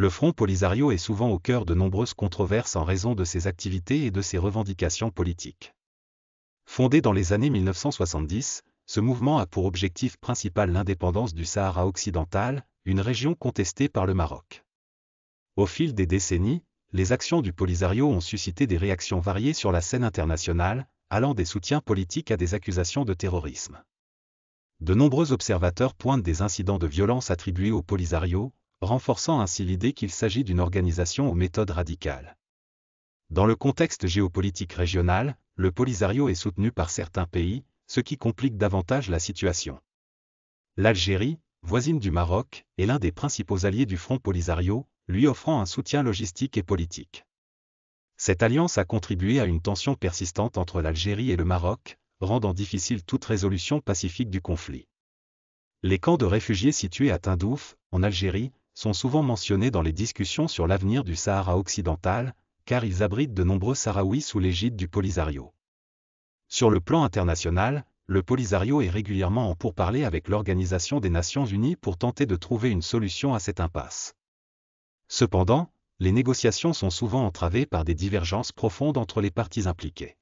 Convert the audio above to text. Le Front Polisario est souvent au cœur de nombreuses controverses en raison de ses activités et de ses revendications politiques. Fondé dans les années 1970, ce mouvement a pour objectif principal l'indépendance du Sahara occidental, une région contestée par le Maroc. Au fil des décennies, les actions du Polisario ont suscité des réactions variées sur la scène internationale, allant des soutiens politiques à des accusations de terrorisme. De nombreux observateurs pointent des incidents de violence attribués au Polisario, renforçant ainsi l'idée qu'il s'agit d'une organisation aux méthodes radicales. Dans le contexte géopolitique régional, le Polisario est soutenu par certains pays, ce qui complique davantage la situation. L'Algérie, voisine du Maroc, est l'un des principaux alliés du Front Polisario, lui offrant un soutien logistique et politique. Cette alliance a contribué à une tension persistante entre l'Algérie et le Maroc, rendant difficile toute résolution pacifique du conflit. Les camps de réfugiés situés à Tindouf, en Algérie, sont souvent mentionnés dans les discussions sur l'avenir du Sahara occidental, car ils abritent de nombreux Sahraouis sous l'égide du Polisario. Sur le plan international, le Polisario est régulièrement en pourparlers avec l'Organisation des Nations Unies pour tenter de trouver une solution à cette impasse. Cependant, les négociations sont souvent entravées par des divergences profondes entre les parties impliquées.